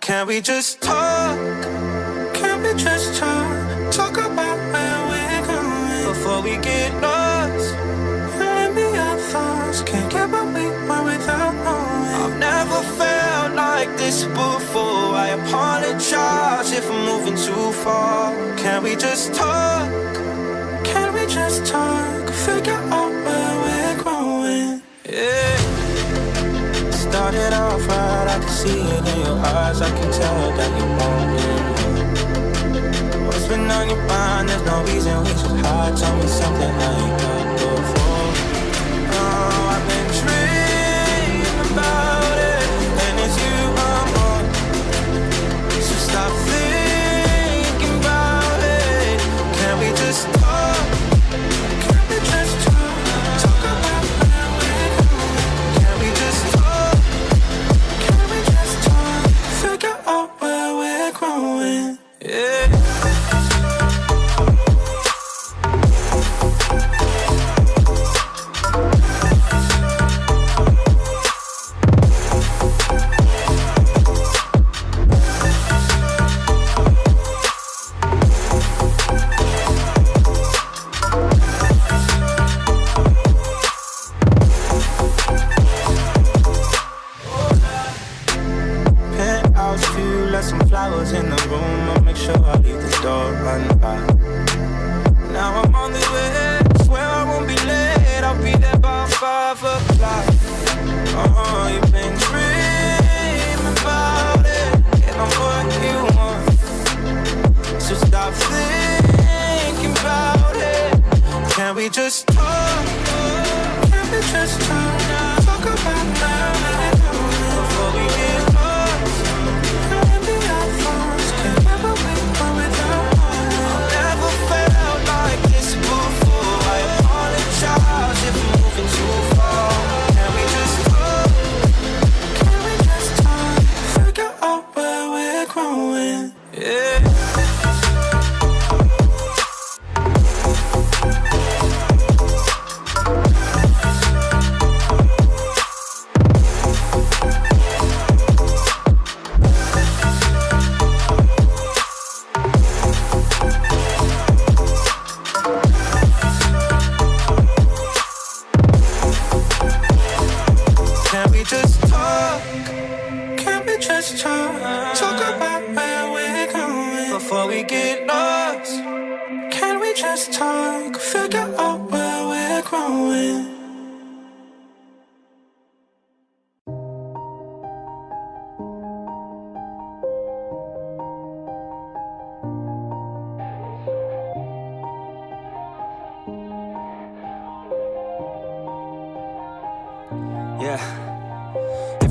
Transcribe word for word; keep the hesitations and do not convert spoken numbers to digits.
Can we just talk? Can we just talk? Talk about where we're going before we get lost. Let me our thoughts. Can't get what we want without knowing. I've never felt like this before. I apologize if I'm moving too far. Can we just talk? Can we just talk? Figure out where we're going. Yeah. Started off right, I can see it in your eyes. I can tell that you want it. What's been on your mind? There's no reason we should hide. Tell me something I ain't done before. Oh, I've been dreaming about it, and it's you I'm on. So stop thinking about it. Can we just talk? Can we just talk? Talk about where we're going. Can we just talk?